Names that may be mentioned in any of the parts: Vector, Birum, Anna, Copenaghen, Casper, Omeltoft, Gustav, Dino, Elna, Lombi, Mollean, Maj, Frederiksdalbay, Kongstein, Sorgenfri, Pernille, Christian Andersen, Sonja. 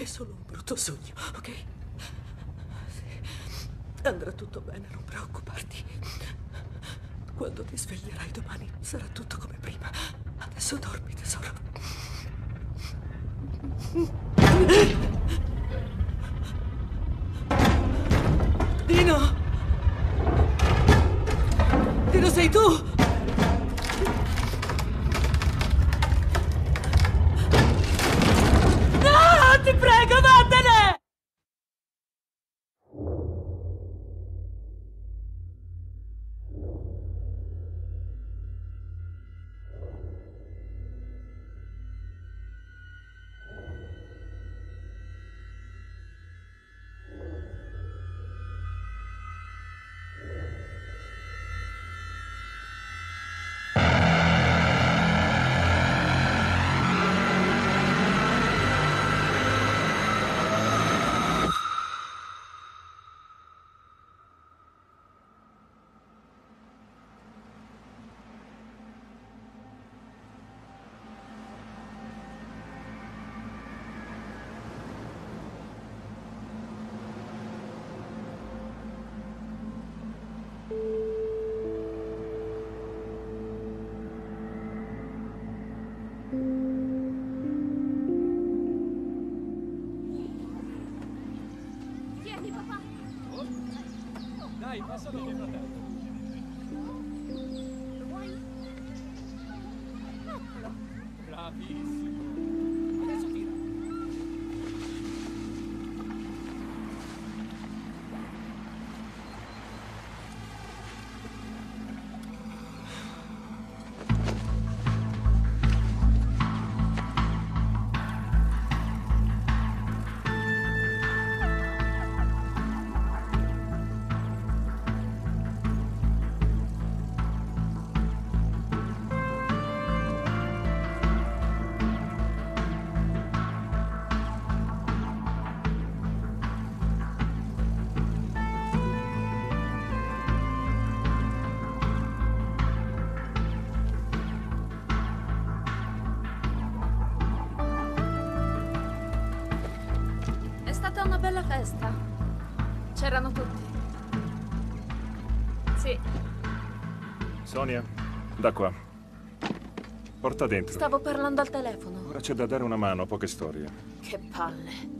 È solo un brutto sogno, ok? Sì. Andrà tutto bene, non preoccuparti. Quando ti sveglierai domani sarà tutto come prima. Adesso dormi, tesoro. Dino! Dino, sei tu? Ti prego, vattene! Bella festa. C'erano tutti. Sì. Sonia, da qua. Porta dentro. Stavo parlando al telefono. Ora c'è da dare una mano a poche storie. Che palle.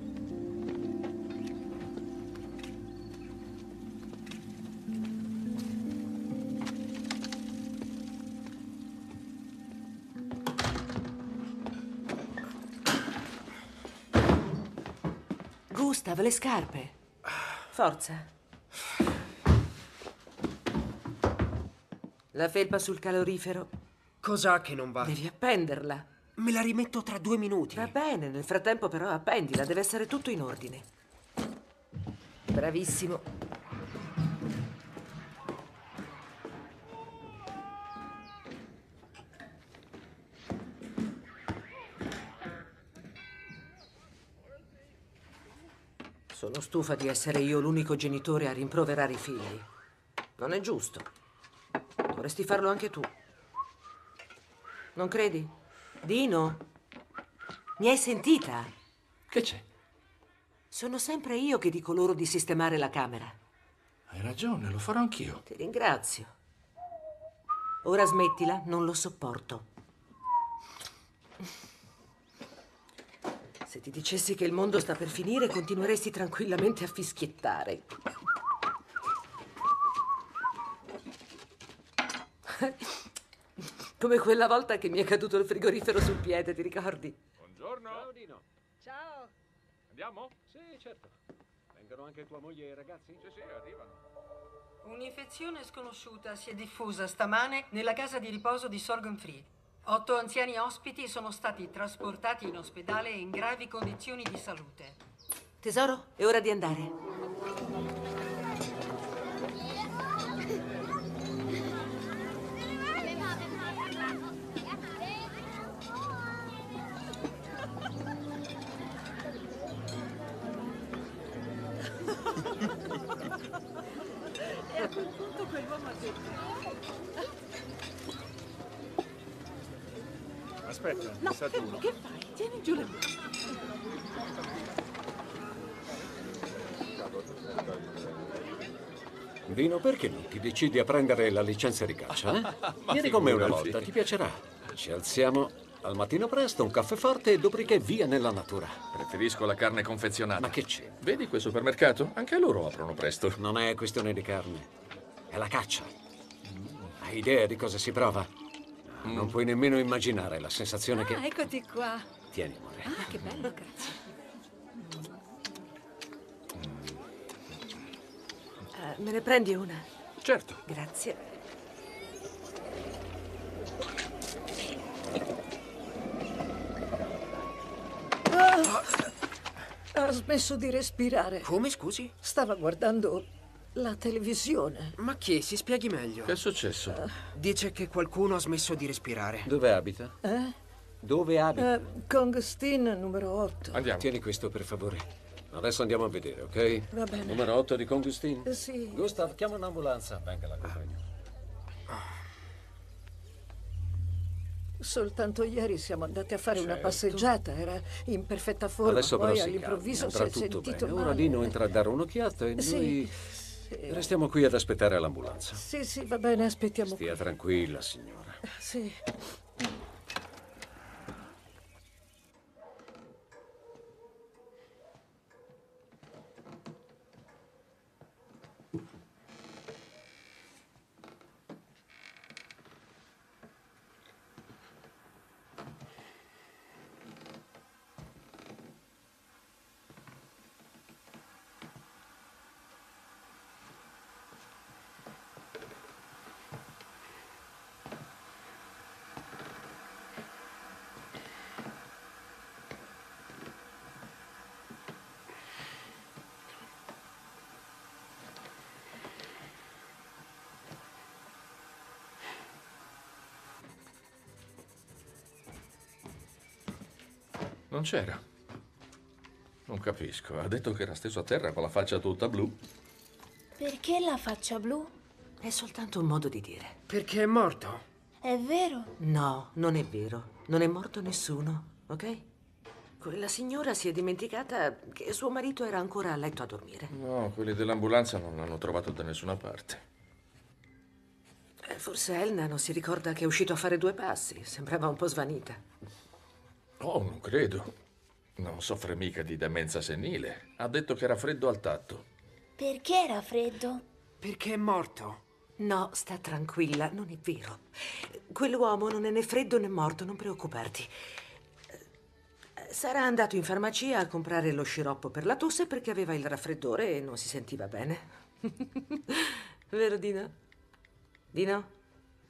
Le scarpe. Forza. La felpa sul calorifero. Cos'ha che non va? Devi appenderla. Me la rimetto tra 2 minuti. Va bene, nel frattempo però appendila, deve essere tutto in ordine. Bravissimo. Sono stufa di essere io l'unico genitore a rimproverare i figli. Non è giusto. Dovresti farlo anche tu. Non credi? Dino? Mi hai sentita? Che c'è? Sono sempre io che dico loro di sistemare la camera. Hai ragione, lo farò anch'io. Ti ringrazio. Ora smettila, non lo sopporto. Se ti dicessi che il mondo sta per finire, continueresti tranquillamente a fischiettare. Come quella volta che mi è caduto il frigorifero sul piede, ti ricordi? Buongiorno. Ciao, Dino. Ciao. Andiamo? Sì, certo. Vengono anche tua moglie e i ragazzi? Sì, sì, arrivano. Un'infezione sconosciuta si è diffusa stamane nella casa di riposo di Sorgenfri. 8 anziani ospiti sono stati trasportati in ospedale in gravi condizioni di salute. Tesoro, è ora di andare. E a quel punto quell'uomo ha detto... Aspetta, no, sa tu. Che fai? Tieni giù le mani. Vino, perché non ti decidi a prendere la licenza di caccia? Eh? Vieni con me una volta, ti piacerà. Ci alziamo al mattino presto, un caffè forte e dopodiché via nella natura. Preferisco la carne confezionata. Ma che c'è? Vedi quel supermercato? Anche loro aprono presto. Non è questione di carne, è la caccia. Hai idea di cosa si prova? Non puoi nemmeno immaginare la sensazione che... Eccoti qua. Tieni, amore. Ah, che bello, grazie. Me ne prendi una? Certo. Grazie. Oh, ha smesso di respirare. Come, scusi? Stava guardando la televisione. Ma chi? Si spieghi meglio. Che è successo? Dice che qualcuno ha smesso di respirare. Dove abita? Eh? Dove abita? Kongstein, numero 8. Andiamo. Tieni questo, per favore. Adesso andiamo a vedere, ok? Va bene. Numero 8 di Kongstein? Sì. Gustav, chiama un'ambulanza. Venga, l'accompagno. Soltanto ieri siamo andati a fare una passeggiata, era in perfetta forma. Adesso però poi all'improvviso si è sentito male. Ora Lino entra a dare un'occhiata e noi restiamo qui ad aspettare l'ambulanza. Sì, sì, va bene, aspettiamo. Stia tranquilla, signora. Sì. Non c'era. Non capisco. Ha detto che era steso a terra con la faccia tutta blu. Perché la faccia blu? È soltanto un modo di dire. Perché è morto? È vero? No, non è vero. Non è morto nessuno, ok? Quella signora si è dimenticata che suo marito era ancora a letto a dormire. No, quelli dell'ambulanza non l'hanno trovato da nessuna parte. Forse Elna non si ricorda che è uscito a fare due passi. Sembrava un po' svanita. Oh, non credo. Non soffre mica di demenza senile. Ha detto che era freddo al tatto. Perché era freddo? Perché è morto. No, sta tranquilla, non è vero. Quell'uomo non è né freddo né morto, non preoccuparti. Sarà andato in farmacia a comprare lo sciroppo per la tosse perché aveva il raffreddore e non si sentiva bene. Vero, Dino? Dino?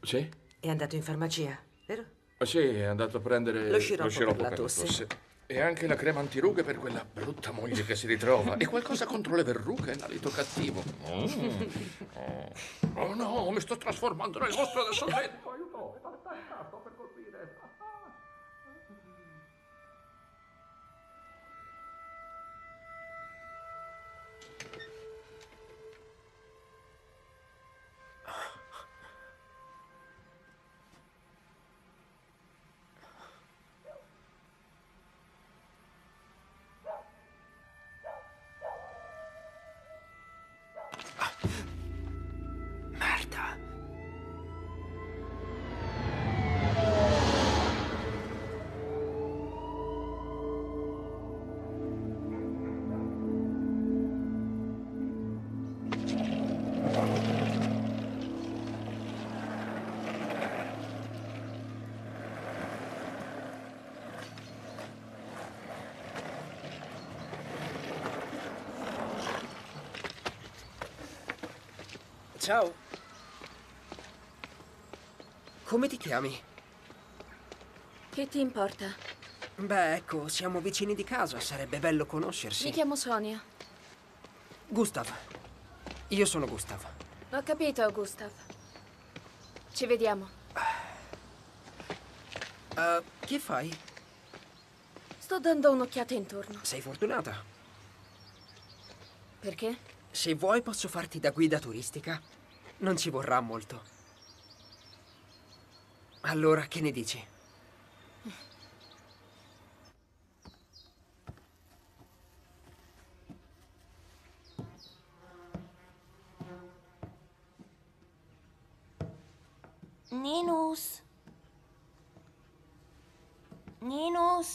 Sì? È andato in farmacia, vero? Sì, è andato a prendere lo sciroppo per la tosse. E anche la crema antirughe per quella brutta moglie che si ritrova. E qualcosa contro le verruche e l'alito cattivo. Oh no, mi sto trasformando nel mostro del sorvetto. Aiuto, mi fate tanto per colpire. Ciao. Come ti chiami? Che ti importa? Beh, ecco, siamo vicini di casa, sarebbe bello conoscersi. Mi chiamo Sonia. Gustav. Io sono Gustav. Ho capito, Gustav. Ci vediamo. Che fai? Sto dando un'occhiata intorno. Sei fortunata. Perché? Se vuoi posso farti da guida turistica. Non ci vorrà molto. Allora, che ne dici? Ninus. Ninus.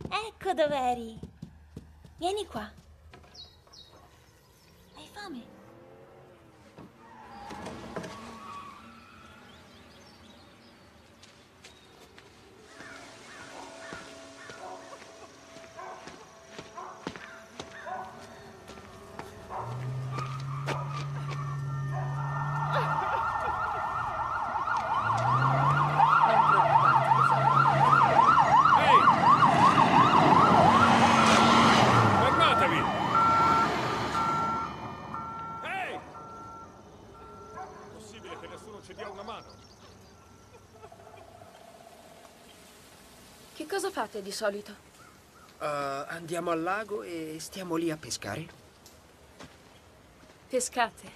Ecco dov'eri. Vieni qua. Hai fame? Di solito andiamo al lago e stiamo lì a pescare. Pescate?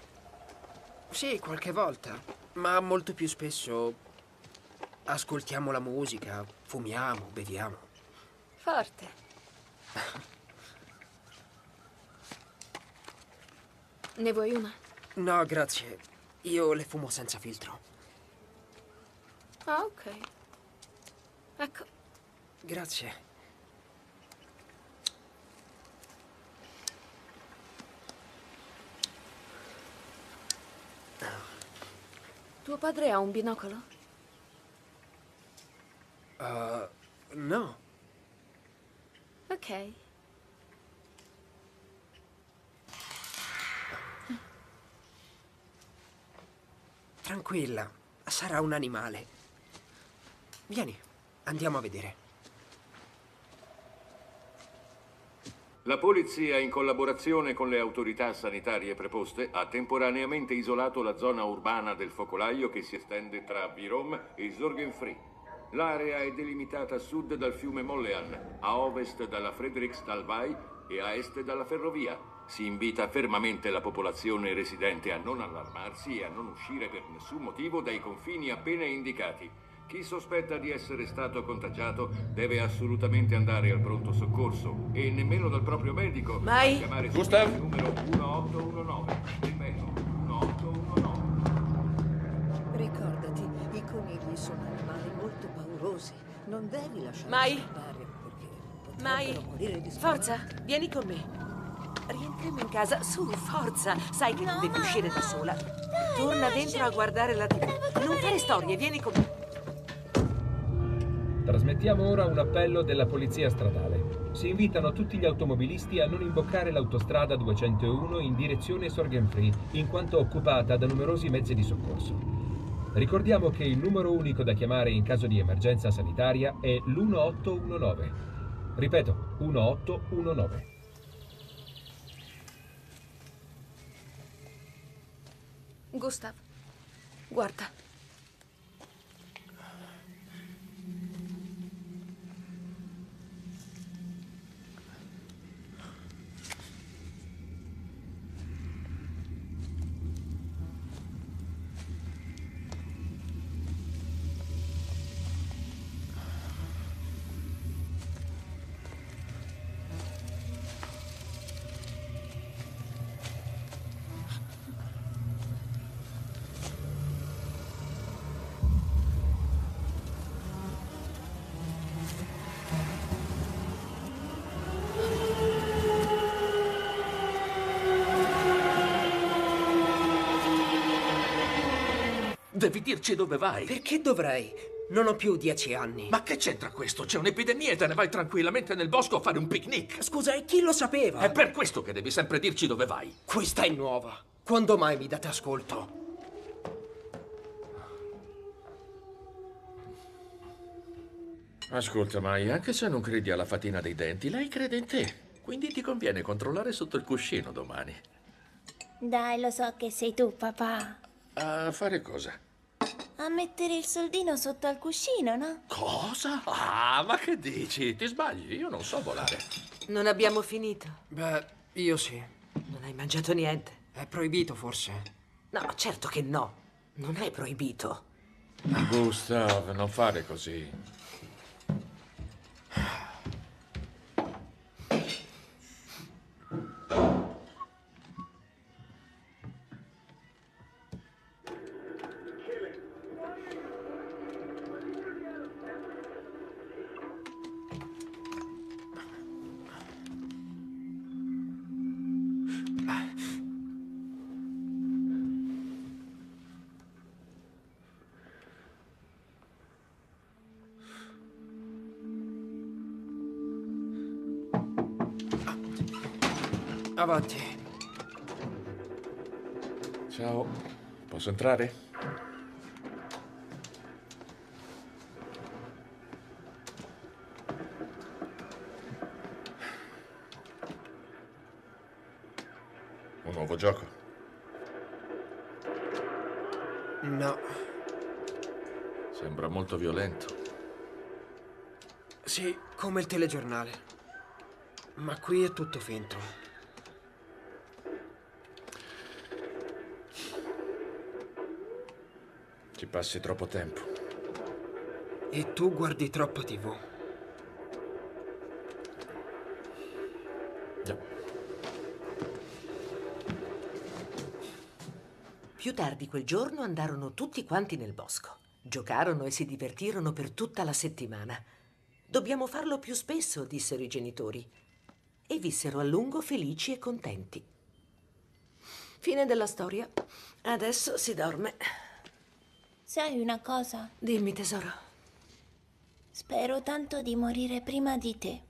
Sì, qualche volta, ma molto più spesso ascoltiamo la musica, fumiamo, beviamo. Forte. Ne vuoi una? No, grazie. Io le fumo senza filtro. Ah, ok. Ecco. Grazie. Tuo padre ha un binocolo? No. Ok. Tranquilla, sarà un animale. Vieni, andiamo a vedere. La polizia, in collaborazione con le autorità sanitarie preposte, ha temporaneamente isolato la zona urbana del focolaio che si estende tra Birum e Sorgenfri. L'area è delimitata a sud dal fiume Mollean, a ovest dalla Frederiksdalbay e a est dalla ferrovia. Si invita fermamente la popolazione residente a non allarmarsi e a non uscire per nessun motivo dai confini appena indicati. Chi sospetta di essere stato contagiato deve assolutamente andare al pronto soccorso e nemmeno dal proprio medico. Mai. Chiamare Gustav il numero 1819. Ripeto, 1819. Ricordati, i conigli sono animali molto paurosi. Non devi lasciarli scappare perché potrebbero morire di spavento. Forza, vieni con me. Rientriamo in casa. Su, forza. Sai che non devi uscire da sola. Dai, torna dentro a guardare la TV. Non fare storie, vieni con me. Trasmettiamo ora un appello della polizia stradale. Si invitano tutti gli automobilisti a non imboccare l'autostrada 201 in direzione Sorgenfri, in quanto occupata da numerosi mezzi di soccorso. Ricordiamo che il numero unico da chiamare in caso di emergenza sanitaria è l'1819. Ripeto, 1819. Gustav, guarda. Devi dirci dove vai. Perché dovrei? Non ho più 10 anni. Ma che c'entra questo? C'è un'epidemia e te ne vai tranquillamente nel bosco a fare un picnic. Scusa, e chi lo sapeva? È per questo che devi sempre dirci dove vai. Questa è nuova. Quando mai mi date ascolto? Ascolta, Mai, anche se non credi alla fatina dei denti, lei crede in te. Quindi ti conviene controllare sotto il cuscino domani. Dai, lo so che sei tu, papà. A fare cosa? A mettere il soldino sotto al cuscino, no? Cosa? Ah, ma che dici? Ti sbagli, io non so volare. Non abbiamo finito. Beh, io sì. Non hai mangiato niente? È proibito, forse? No, certo che no. Non è proibito. Gustav, non fare così. avanti. Ciao, posso entrare? Un nuovo gioco? No. Sembra molto violento. Sì, come il telegiornale. Ma qui è tutto finto. Ci passi troppo tempo. E tu guardi troppa TV. Già. Più tardi quel giorno andarono tutti quanti nel bosco. Giocarono e si divertirono per tutta la settimana. Dobbiamo farlo più spesso, dissero i genitori, e vissero a lungo felici e contenti. Fine della storia. Adesso si dorme. Sai una cosa? Dimmi, tesoro. Spero tanto di morire prima di te.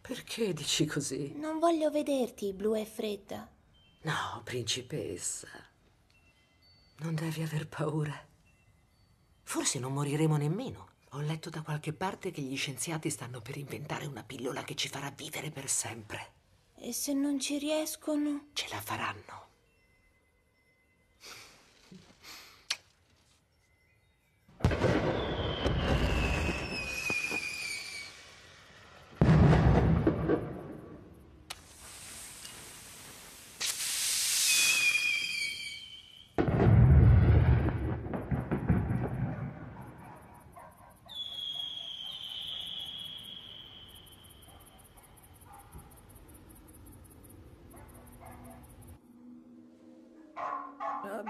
Perché dici così? Non voglio vederti blu e fredda. No, principessa. Non devi aver paura. Forse non moriremo nemmeno. Ho letto da qualche parte che gli scienziati stanno per inventare una pillola che ci farà vivere per sempre. E se non ci riescono? Ce la faranno.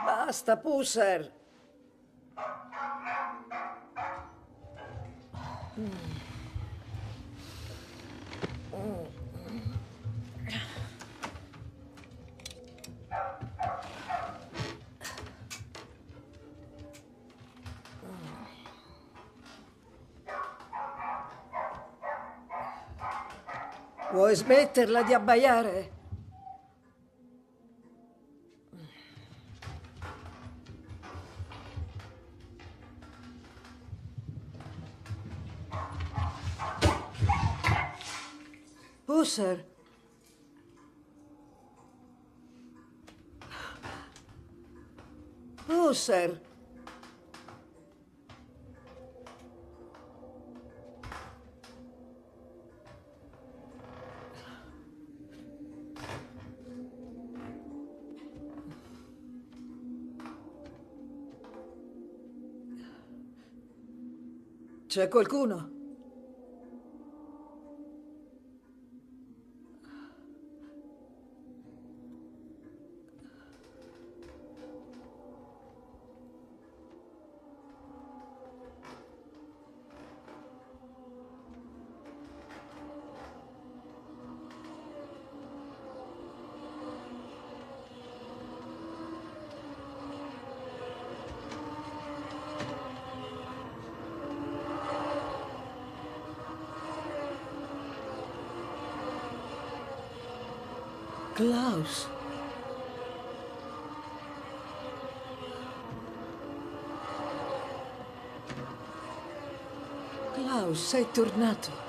Basta, Pusser! Vuoi smetterla di abbaiare? Pusser. Pusser. C'è qualcuno? Klaus. Klaus, sei tornato.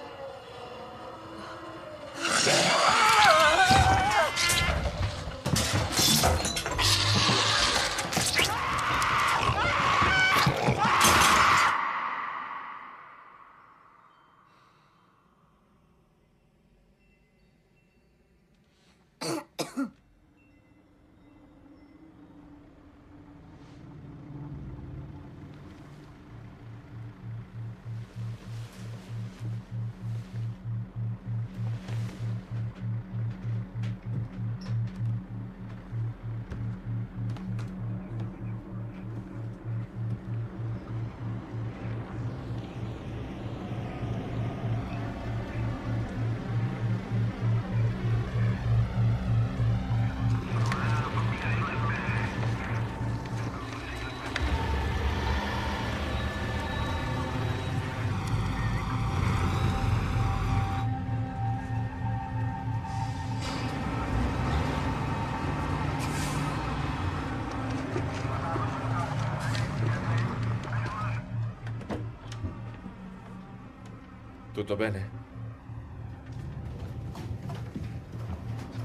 Tutto bene?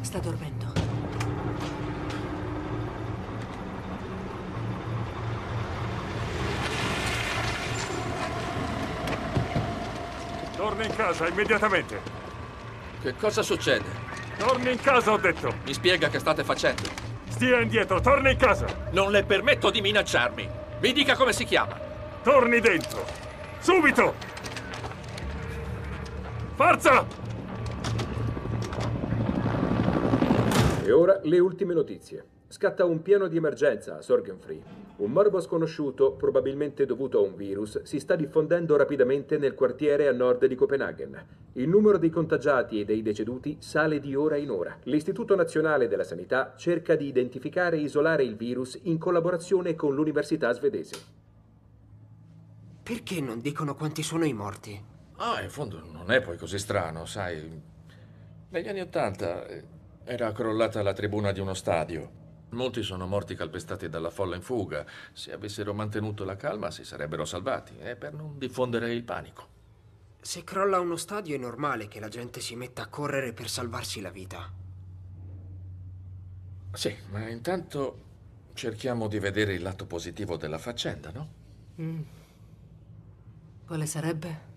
Sta dormendo. Torna in casa immediatamente. Che cosa succede? Torna in casa, ho detto. Mi spiega che state facendo. Stia indietro, torna in casa. Non le permetto di minacciarmi. Mi dica come si chiama. Torni dentro. Subito! Forza! E ora le ultime notizie. Scatta un piano di emergenza a Sorgenfri. Un morbo sconosciuto, probabilmente dovuto a un virus, si sta diffondendo rapidamente nel quartiere a nord di Copenaghen. Il numero dei contagiati e dei deceduti sale di ora in ora. L'Istituto Nazionale della Sanità cerca di identificare e isolare il virus in collaborazione con l'università svedese. Perché non dicono quanti sono i morti? Ah, in fondo non è poi così strano, sai. Negli anni '80 era crollata la tribuna di uno stadio. Molti sono morti calpestati dalla folla in fuga. Se avessero mantenuto la calma si sarebbero salvati, per non diffondere il panico. Se crolla uno stadio è normale che la gente si metta a correre per salvarsi la vita. Sì, ma intanto cerchiamo di vedere il lato positivo della faccenda, no? Quale sarebbe?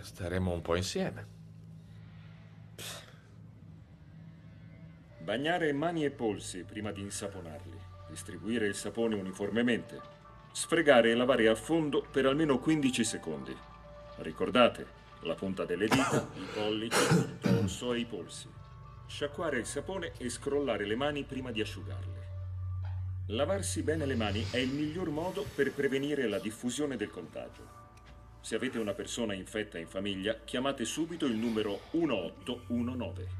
Staremo un po' insieme. Bagnare mani e polsi prima di insaponarli, distribuire il sapone uniformemente, sfregare e lavare a fondo per almeno 15 secondi. Ricordate, la punta delle dita, i pollici, il torso e i polsi. Sciacquare il sapone e scrollare le mani prima di asciugarle. Lavarsi bene le mani è il miglior modo per prevenire la diffusione del contagio. Se avete una persona infetta in famiglia, chiamate subito il numero 1819.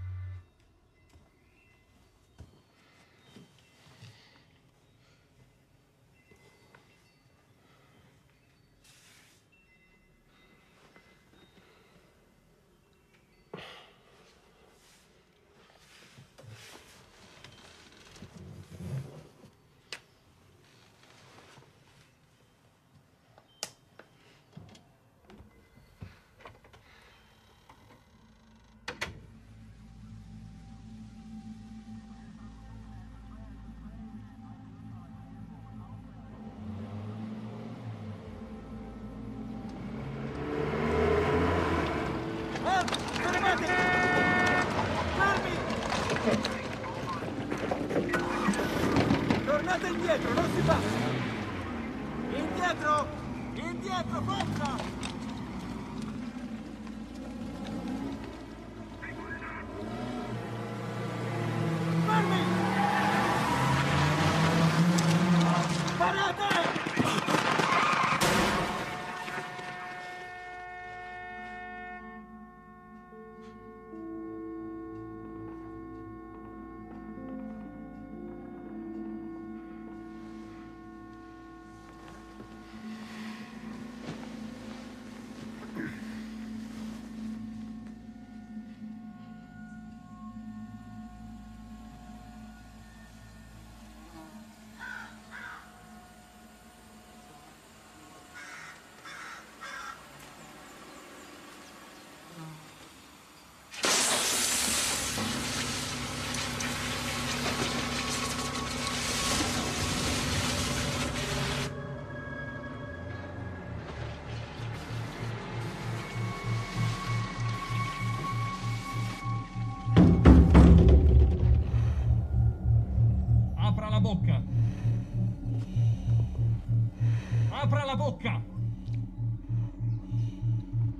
Apra la bocca!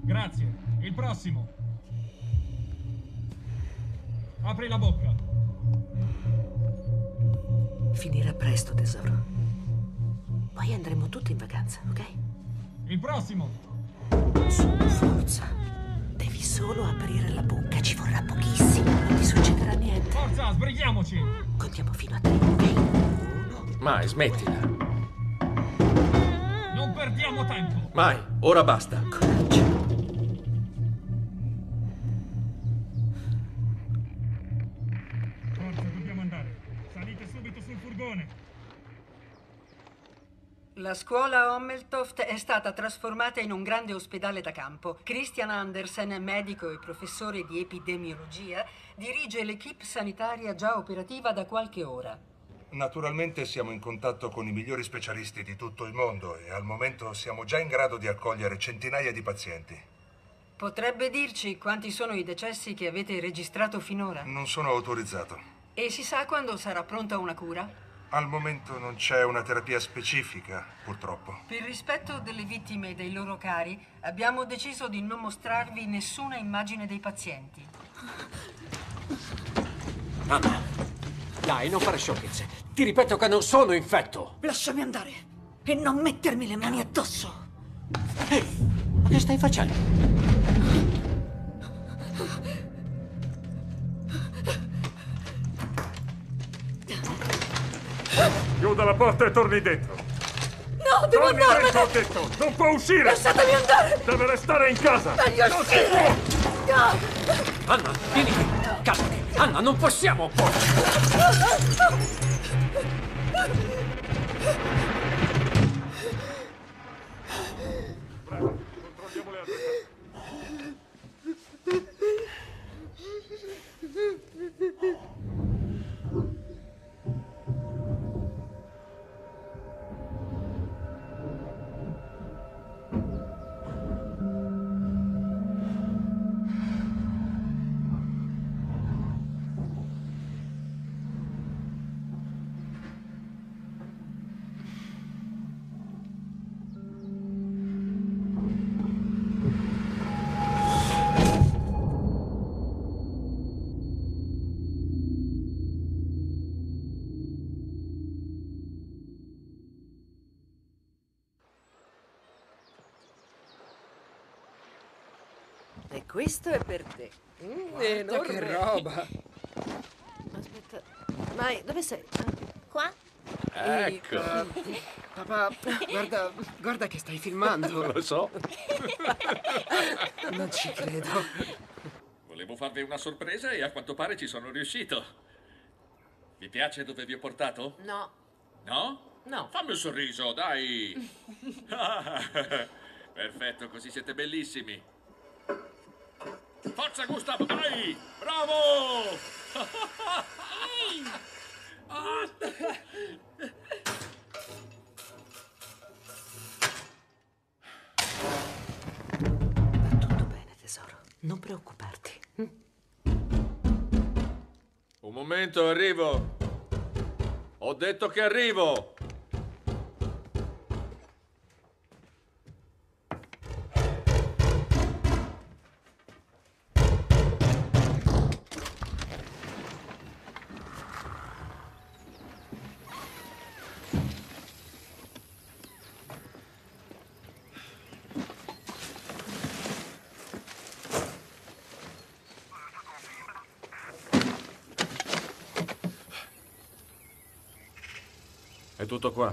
Grazie, il prossimo! Apri la bocca! Finirà presto, tesoro. Poi andremo tutti in vacanza, ok? Il prossimo! Su, forza! Devi solo aprire la bocca, ci vorrà pochissimo, non ti succederà niente. Forza, sbrighiamoci! Contiamo fino a 3, ok? 1... Mai, smettila! Perdiamo tempo! Mai, ora basta! Coraggio! Forza, dobbiamo andare! Salite subito sul furgone! La una scuola a Omeltoft è stata trasformata in un grande ospedale da campo. Christian Andersen, medico e professore di epidemiologia, dirige l'equipe sanitaria già operativa da qualche ora. Naturalmente siamo in contatto con i migliori specialisti di tutto il mondo e al momento siamo già in grado di accogliere centinaia di pazienti. Potrebbe dirci quanti sono i decessi che avete registrato finora? Non sono autorizzato. E si sa quando sarà pronta una cura? Al momento non c'è una terapia specifica, purtroppo. Per rispetto delle vittime e dei loro cari, abbiamo deciso di non mostrarvi nessuna immagine dei pazienti. Mamma, dai, non fare sciocchezze. Ti ripeto che non sono infetto. Lasciami andare e non mettermi le mani addosso. Ehi, ma che stai facendo? Chiuda la porta e torni dentro. No, devo andarmene. Torni dentro, ho detto. Non può uscire. Lasciatemi andare. Deve restare in casa. Voglio uscire. No. Anna, vieni qui. Calmati. Anna, non possiamo opporci. Bravo, controlliamo le altre. Questo è per te. Guarda che roba! Aspetta, vai, dove sei? Qua? Ecco. Papà, guarda che stai filmando. Lo so. Non ci credo. Volevo farvi una sorpresa e a quanto pare ci sono riuscito. Vi piace dove vi ho portato? No. No? No. Fammi un sorriso, dai. Perfetto, così siete bellissimi. Forza Gustavo, vai! Bravo! Va tutto bene, tesoro. Non preoccuparti. Un momento, arrivo. Ho detto che arrivo. Tutto qua.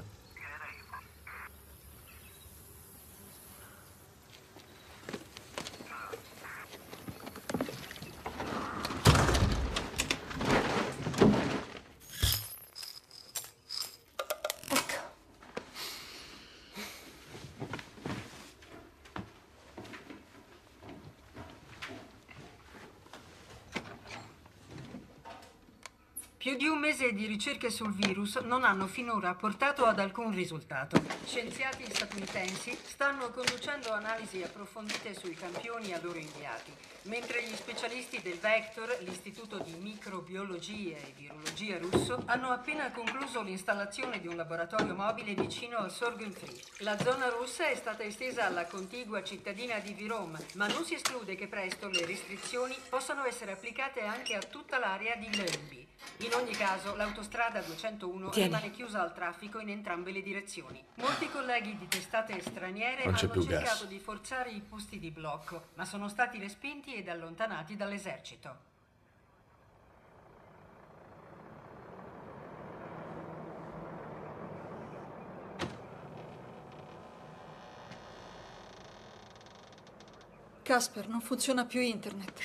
Ecco. Più di un mese di ricerche sul virus non hanno finora portato ad alcun risultato. Scienziati statunitensi stanno conducendo analisi approfondite sui campioni a loro inviati, mentre gli specialisti del Vector, l'Istituto di Microbiologia e Virologia russo, hanno appena concluso l'installazione di un laboratorio mobile vicino al Sorgenfri. La zona rossa è stata estesa alla contigua cittadina di Birum, ma non si esclude che presto le restrizioni possano essere applicate anche a tutta l'area di Lombi. In ogni caso, l'autostrada 201 rimane chiusa al traffico in entrambe le direzioni. Molti colleghi di testate straniere hanno cercato di forzare i posti di blocco, ma sono stati respinti ed allontanati dall'esercito. Casper, non funziona più internet.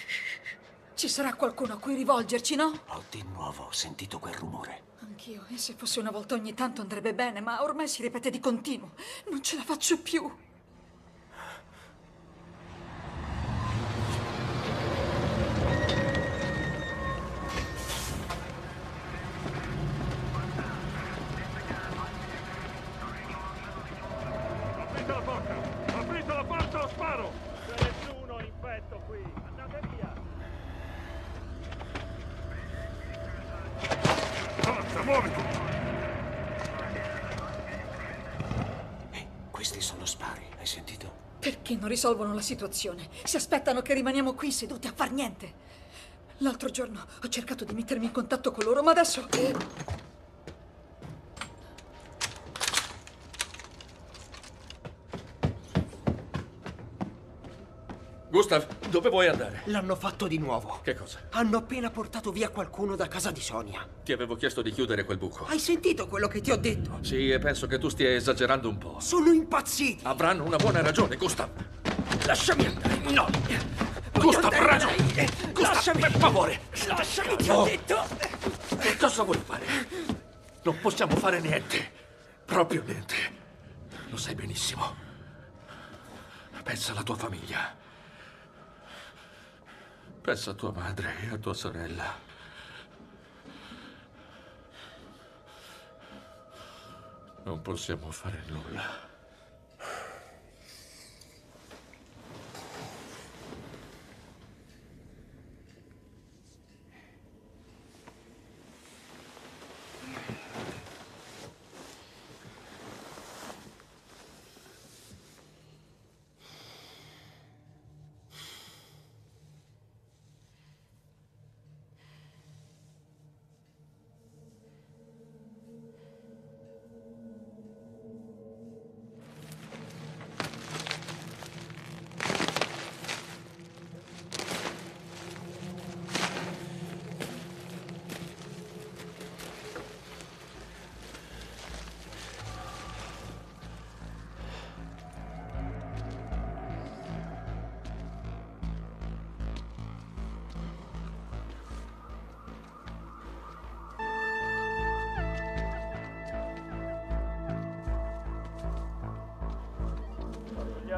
Ci sarà qualcuno a cui rivolgerci, no? Oh, di nuovo ho sentito quel rumore. Anch'io, e se fosse una volta ogni tanto andrebbe bene, ma ormai si ripete di continuo. Non ce la faccio più. Non risolvono la situazione. Si aspettano che rimaniamo qui seduti a far niente. L'altro giorno ho cercato di mettermi in contatto con loro, ma adesso... Gustav, dove vuoi andare? L'hanno fatto di nuovo. Che cosa? Hanno appena portato via qualcuno da casa di Sonia. Ti avevo chiesto di chiudere quel buco. Hai sentito quello che ti ho detto? Sì, e penso che tu stia esagerando un po'. Sono impazziti! Avranno una buona ragione, Gustav. Lasciami andare. No! Gustav, ragione! Lasciami, per favore! Lasciami, ti ho detto! Che cosa vuoi fare? Non possiamo fare niente. Proprio niente. Lo sai benissimo. Pensa alla tua famiglia. Pensa a tua madre e a tua sorella. Non possiamo fare nulla.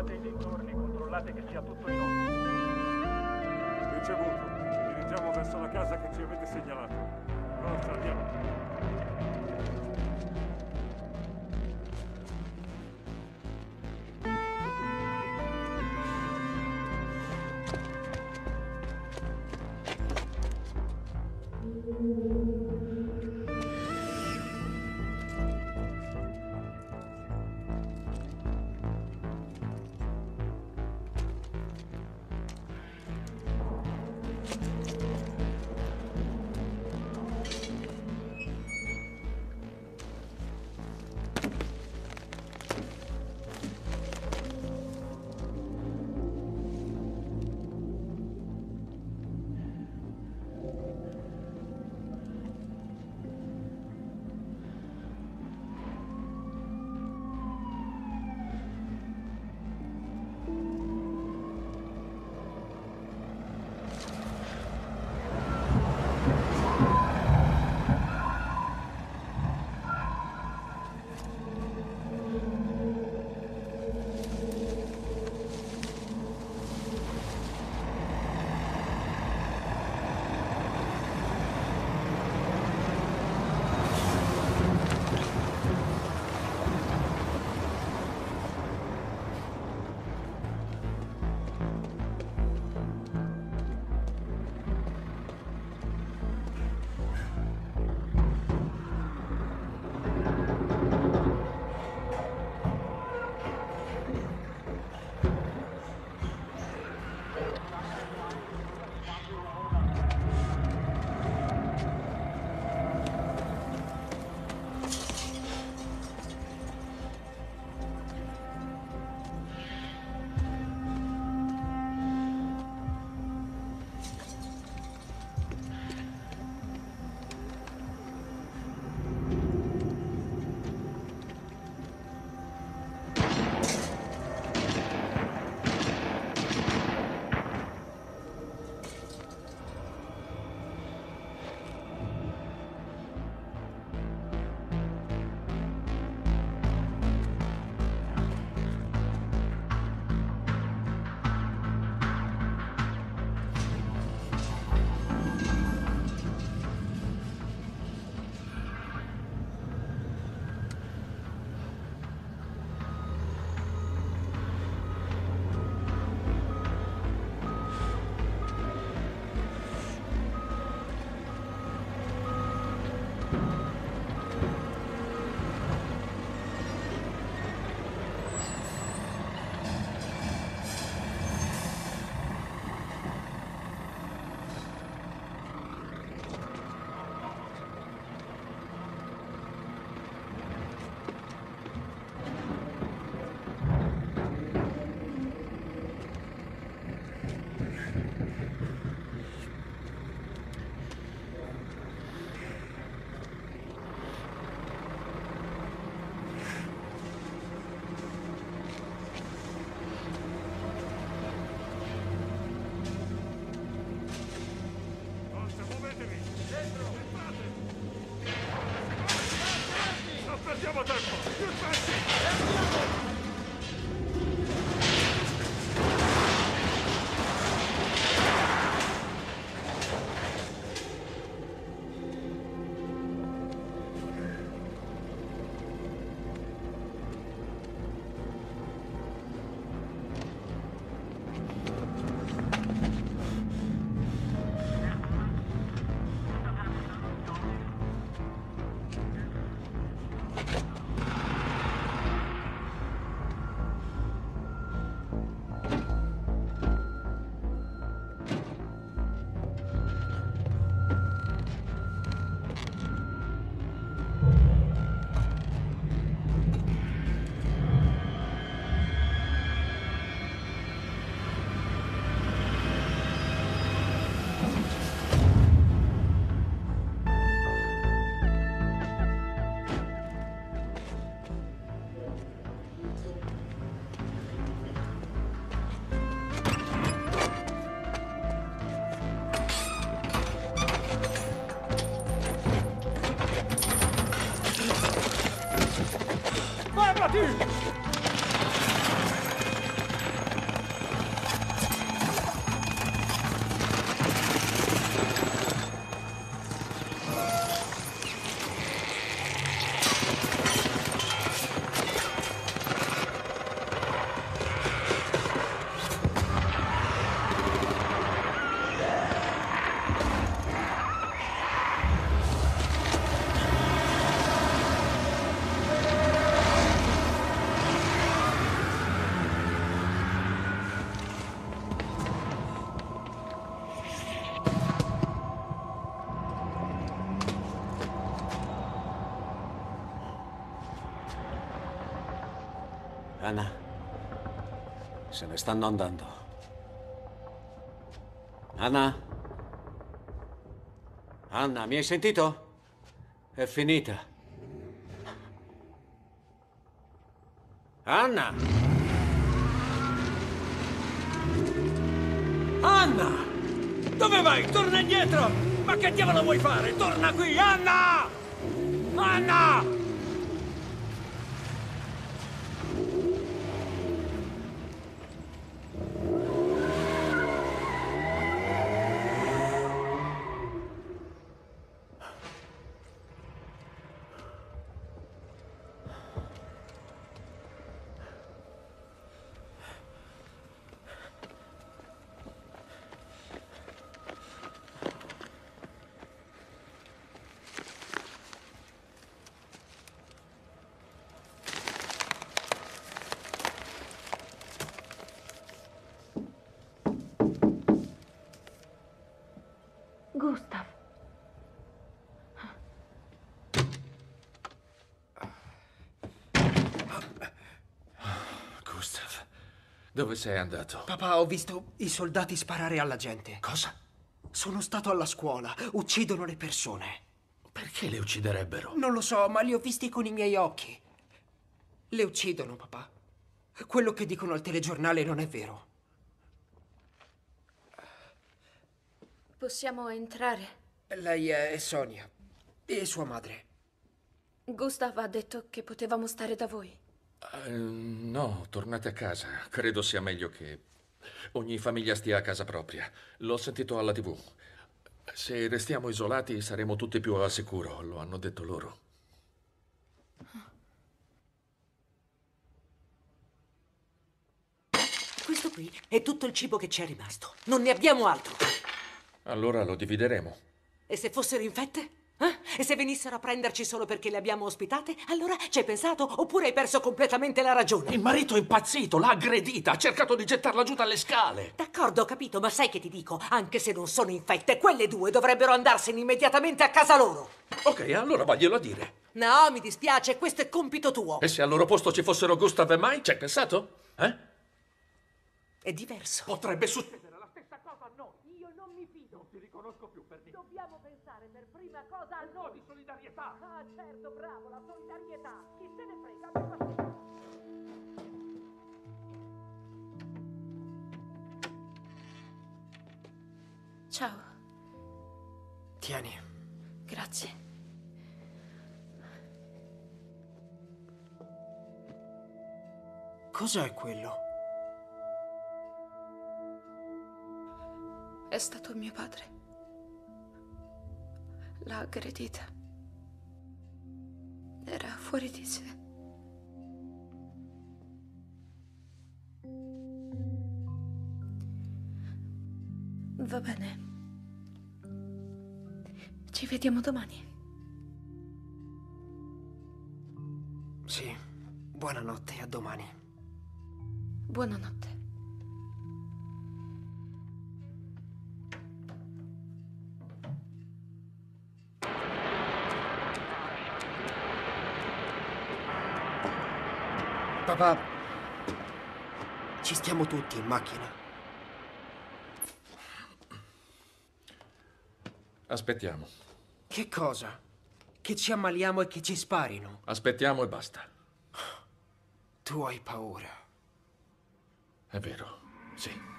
Dei dintorni, controllate che sia tutto in ordine. Ricevuto, ci dirigiamo verso la casa che ci avete segnalato. Forza, andiamo. Ana, se me están andando. Ana? Anna, mi hai sentito? È finita. Anna! Anna! Dove vai? Torna indietro! Ma che diavolo vuoi fare? Torna qui, Anna! Anna! Dove sei andato? Papà, ho visto i soldati sparare alla gente. Cosa? Sono stato alla scuola. Uccidono le persone. Perché le ucciderebbero? Non lo so, ma li ho visti con i miei occhi. Le uccidono, papà. Quello che dicono al telegiornale non è vero. Possiamo entrare? Lei è Sonia e sua madre. Gustav ha detto che potevamo stare da voi. No, tornate a casa. Credo sia meglio che ogni famiglia stia a casa propria. L'ho sentito alla TV. Se restiamo isolati saremo tutti più al sicuro, lo hanno detto loro. Questo qui è tutto il cibo che ci è rimasto. Non ne abbiamo altro. Allora lo divideremo. E se fossero infette? Eh? E se venissero a prenderci solo perché le abbiamo ospitate, allora ci hai pensato oppure hai perso completamente la ragione? Il marito è impazzito, l'ha aggredita, ha cercato di gettarla giù dalle scale. D'accordo, ho capito, ma sai che ti dico? Anche se non sono infette, quelle due dovrebbero andarsene immediatamente a casa loro. Ok, allora vaglielo a dire. No, mi dispiace, questo è compito tuo. E se al loro posto ci fossero Gustav e Mai, ci hai pensato? Eh? È diverso. Potrebbe succedere la stessa cosa a noi. Io non mi fido. Non ti riconosco più per me. Dobbiamo pensare per prima cosa al no di solidarietà. Ah, certo, bravo, la solidarietà. Chi se ne frega? Ciao. Tieni. Grazie. Cos'è quello? È stato mio padre. L'ha aggredita. Era fuori di sé. Va bene. Ci vediamo domani. Sì. Buonanotte, a domani. Buonanotte. Papà, ci stiamo tutti in macchina. Aspettiamo. Che cosa? Che ci ammaliamo e che ci sparino? Aspettiamo e basta. Tu hai paura. È vero, sì.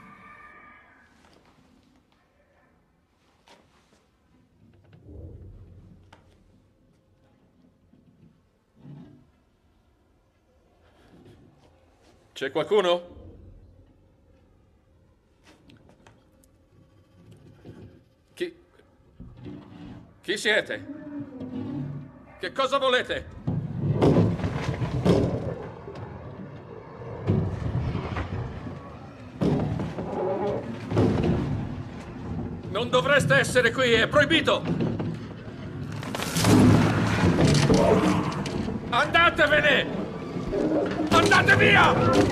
C'è qualcuno? Chi siete? Che cosa volete? Non dovreste essere qui, è proibito! Andatevene! Andate via!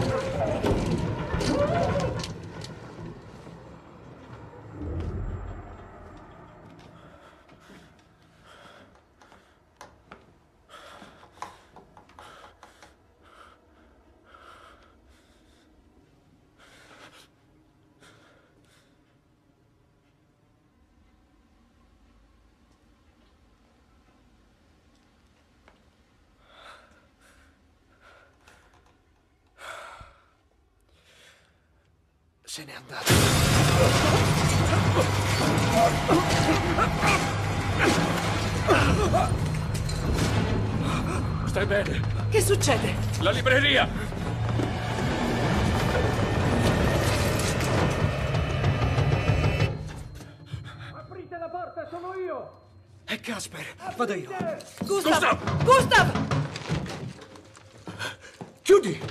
Se n'è andato. Stai bene? Che succede? La libreria! Aprite la porta, sono io! È Casper, vado io. Gustav! Gustav! Chiudi!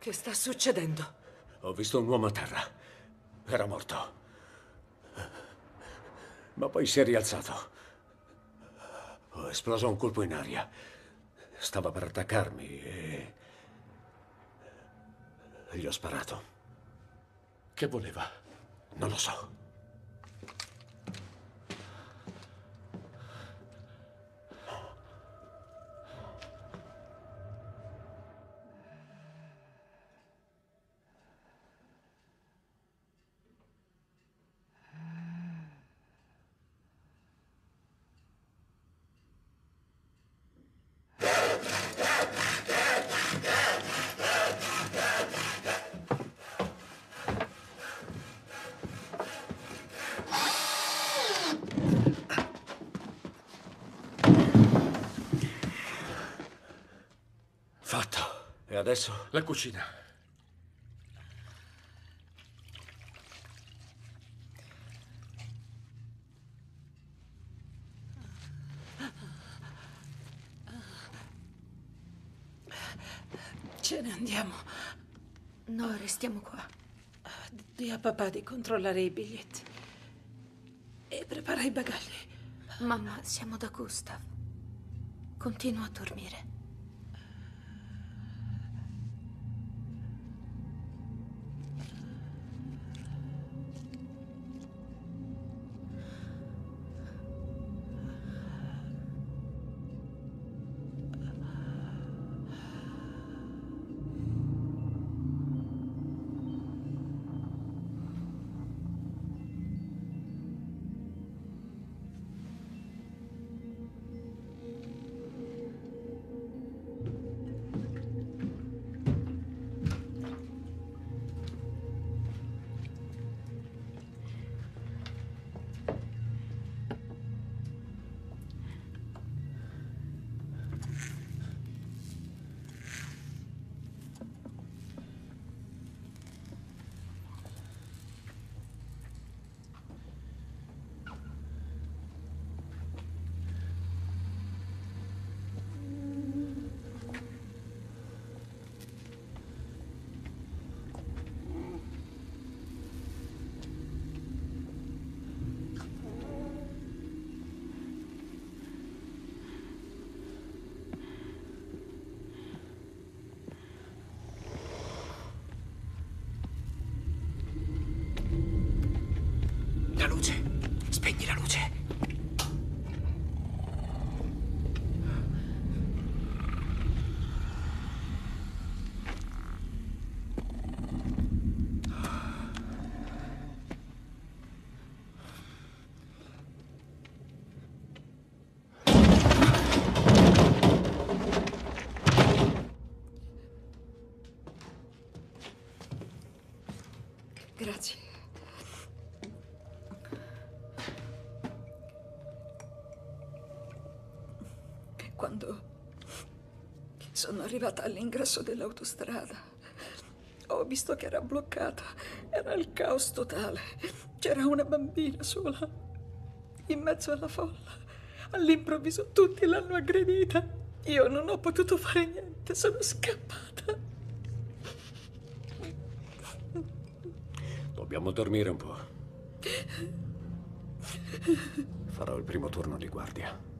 Che sta succedendo? Ho visto un uomo a terra. Era morto. Ma poi si è rialzato. Ho esploso un colpo in aria. Stava per attaccarmi e... gli ho sparato. Che voleva? Non lo so. E adesso? La cucina. Ce ne andiamo. No, restiamo qua. Dì a papà di controllare i biglietti. E prepara i bagagli. Mamma, siamo da Gustav. Continua a dormire. Spegni la luce. Grazie. Sono arrivata all'ingresso dell'autostrada. Ho visto che era bloccata. Era il caos totale. C'era una bambina sola, in mezzo alla folla. All'improvviso tutti l'hanno aggredita. Io non ho potuto fare niente, sono scappata. Dobbiamo dormire un po'. Farò il primo turno di guardia.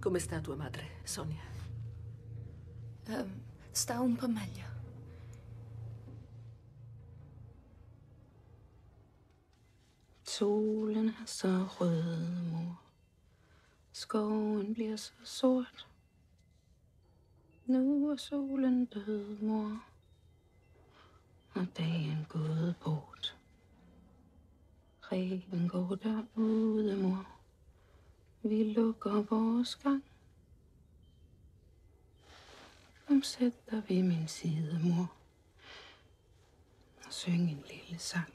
Come sta tua madre, Sonia? Sta un po' meglio. Solen så rød, mor. Skoven bliver så sort. Nu solen død, mor. Og dagen gået bort. Reven går derude, mor. Vi lukker vores gang. Omsætter vi min side, mor. Og syng en lille sang.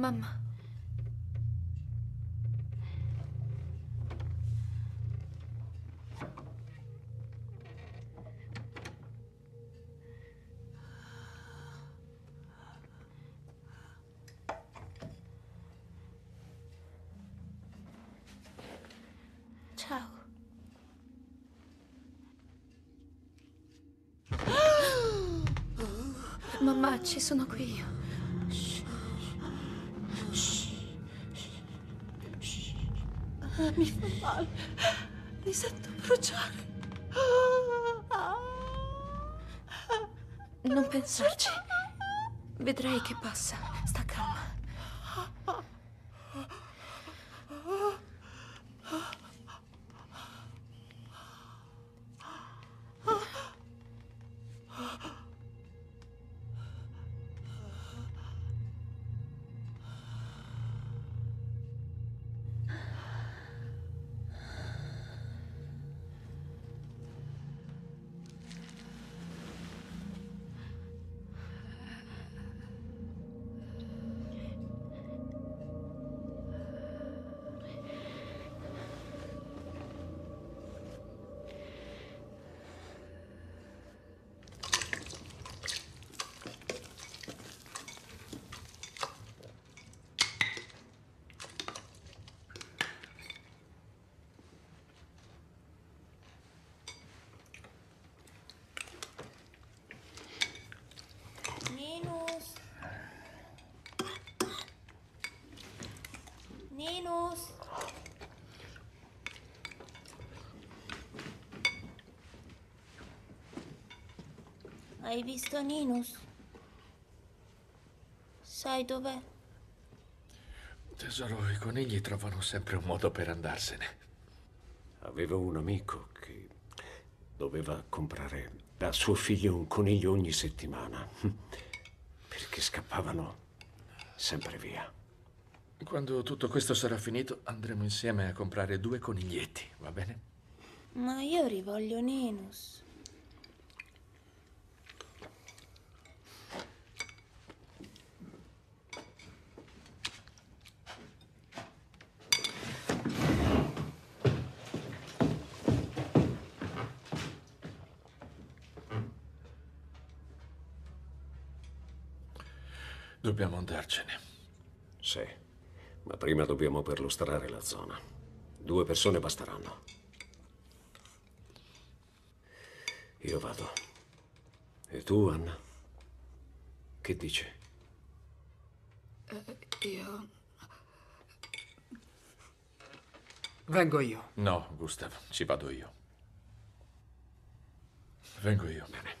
Mamma. Ciao. Mamma, ci sono qui io. Mi fa male, mi sento bruciare. Non pensarci, vedrai che passa, sta calma. Hai visto Ninus? Sai dov'è? Tesoro, i conigli trovano sempre un modo per andarsene. Avevo un amico che doveva comprare da suo figlio un coniglio ogni settimana, perché scappavano sempre via. Quando tutto questo sarà finito, andremo insieme a comprare 2 coniglietti, va bene? Ma io rivoglio Ninus. Dobbiamo andarcene. Sì, ma prima dobbiamo perlustrare la zona. 2 persone basteranno. Io vado. E tu, Anna? Che dici? Io... Vengo io. No, Gustav, ci vado io. Vengo io. Bene.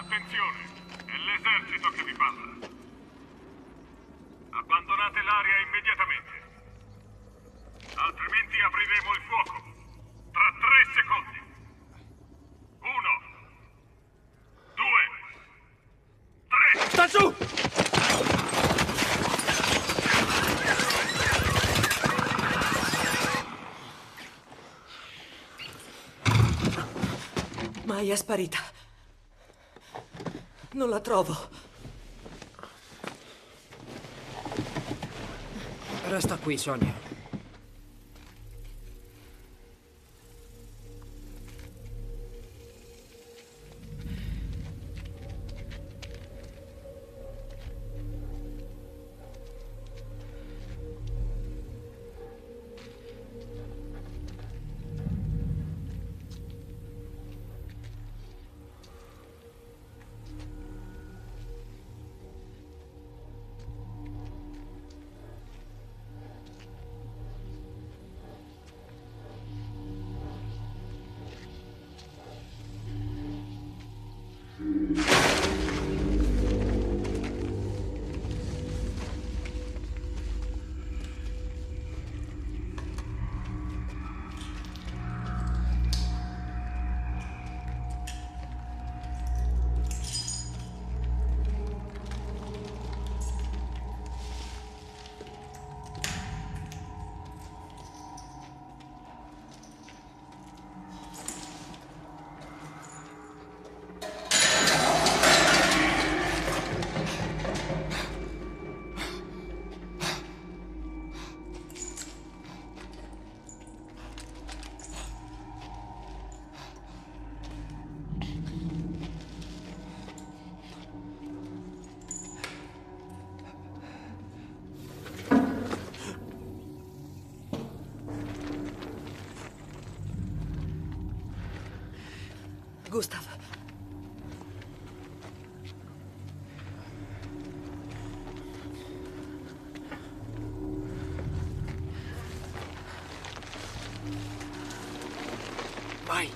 Attenzione, è l'esercito che vi parla. Abbandonate l'area immediatamente. Altrimenti apriremo il fuoco. Tra 3 secondi. 1, 2, 3. Sta giù! Maia è sparita. Non la trovo. Resta qui, Sonia. Gustav. Vai.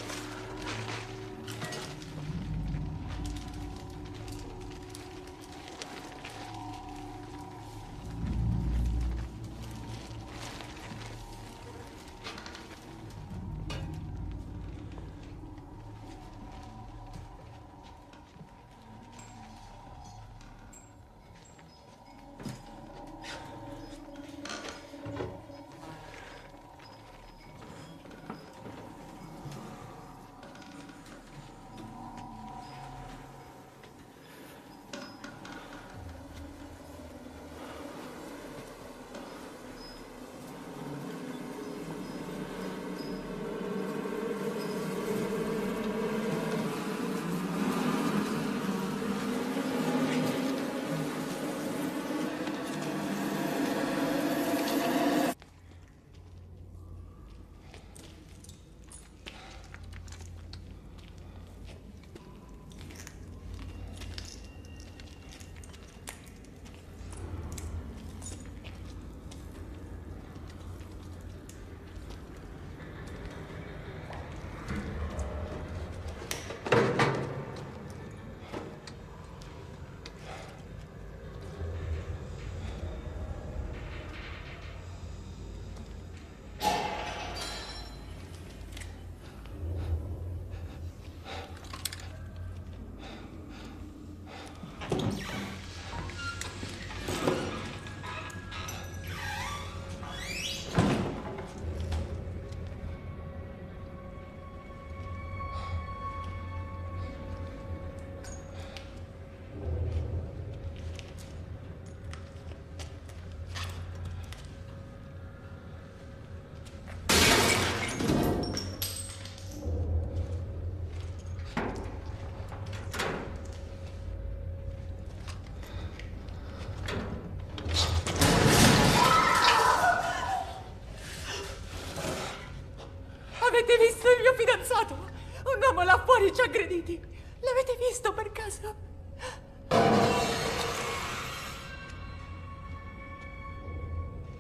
Avete visto il mio fidanzato? Un uomo là fuori ci ha aggrediti. L'avete visto per caso?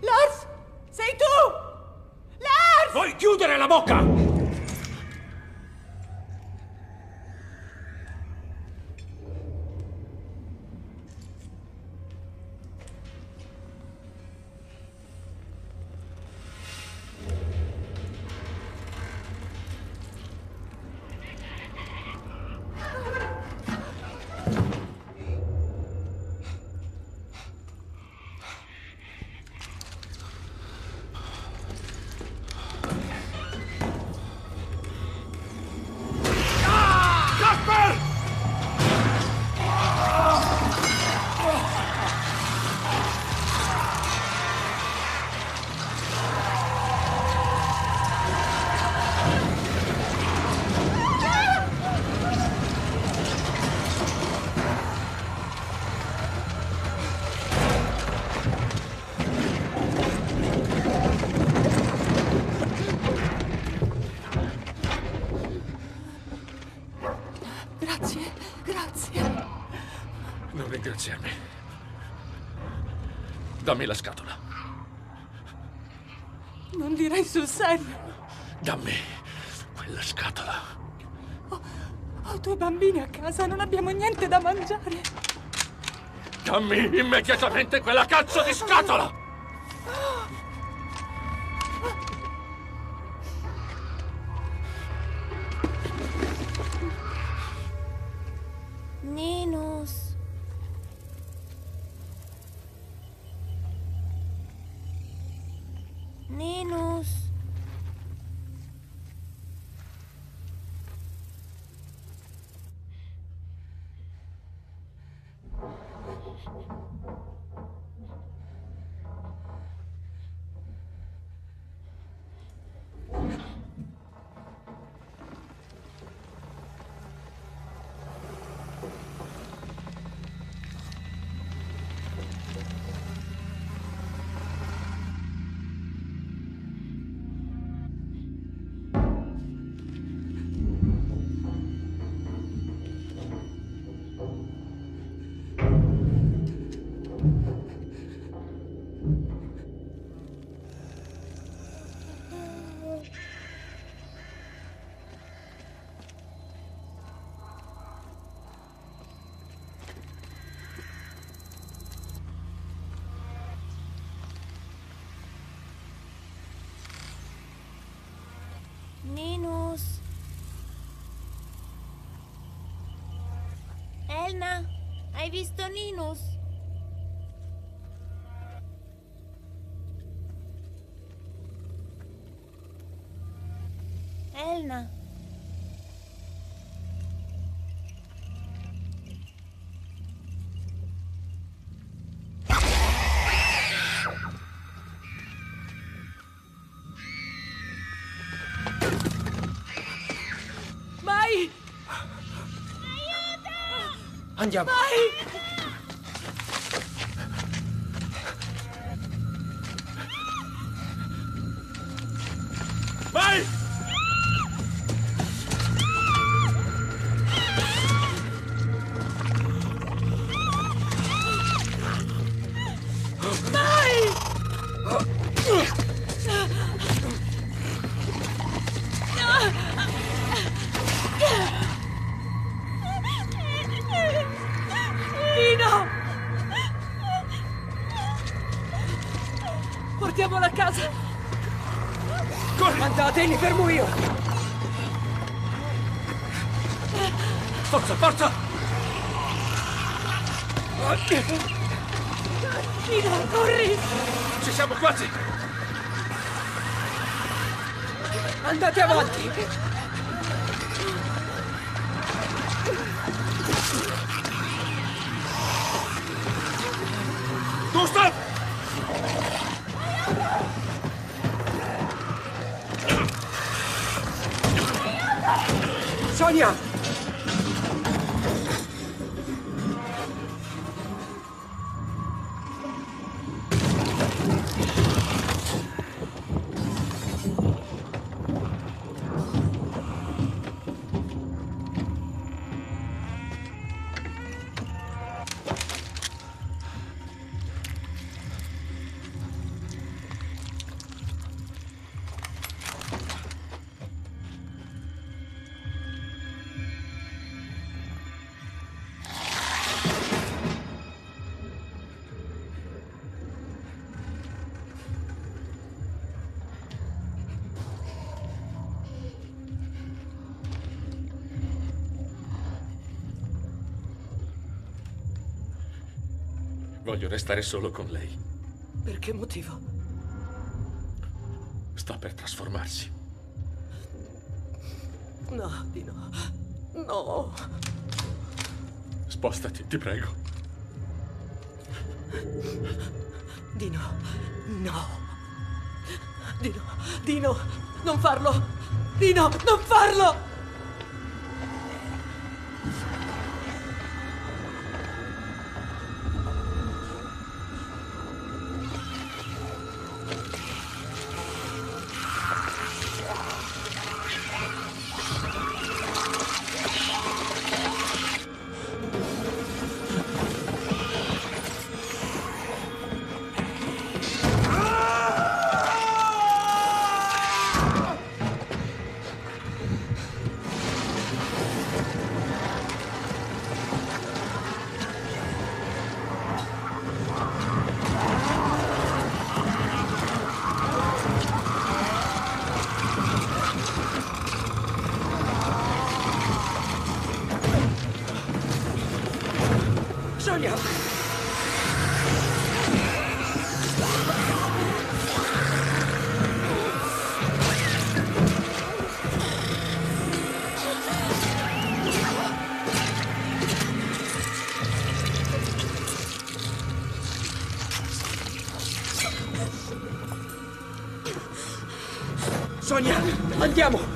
Lars? Sei tu? Lars! Vuoi chiudere la bocca? convencerme. Dame la scatola. Non direi sul serio. Dammi quella scatola. Ho due bambini a casa, non abbiamo niente da mangiare. Dammi immediatamente quella cazzo di scatola! Nenos. Nenos. Nenos. Elna, hai visto Nenos? Elna. Andiamo. Vai! Vai! Portiamola a casa! Corri! Andate, li fermo io! Forza, forza! Nino, corri! Ci siamo quasi! Andate avanti! Gustav! Sonia! Voglio restare solo con lei. Per che motivo? Sta per trasformarsi. No, Dino. No. Spostati, ti prego. Dino. No. Dino. Dino, non farlo. Dino, non farlo. Sonia, andiamo!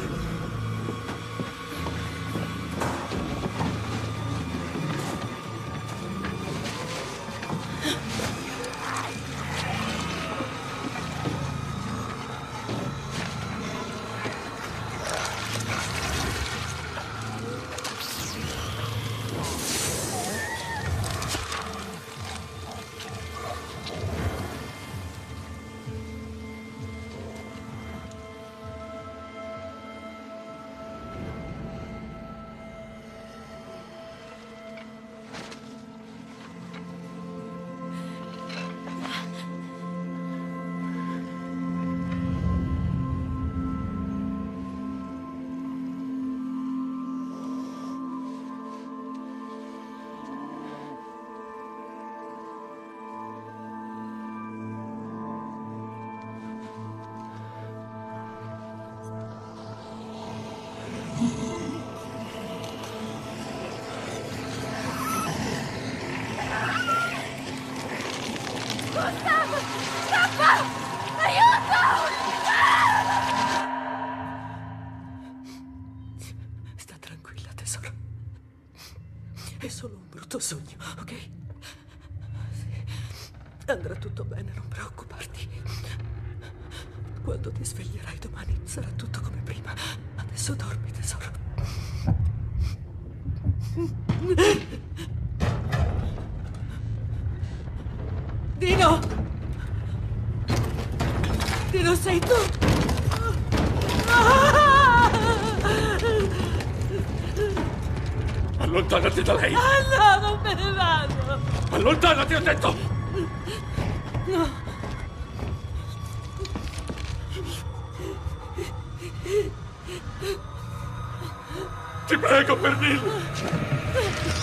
Allontanati da lei! Ah, no, non me ne vado! Allontanati, ho detto! No! Ti prego, Pernil!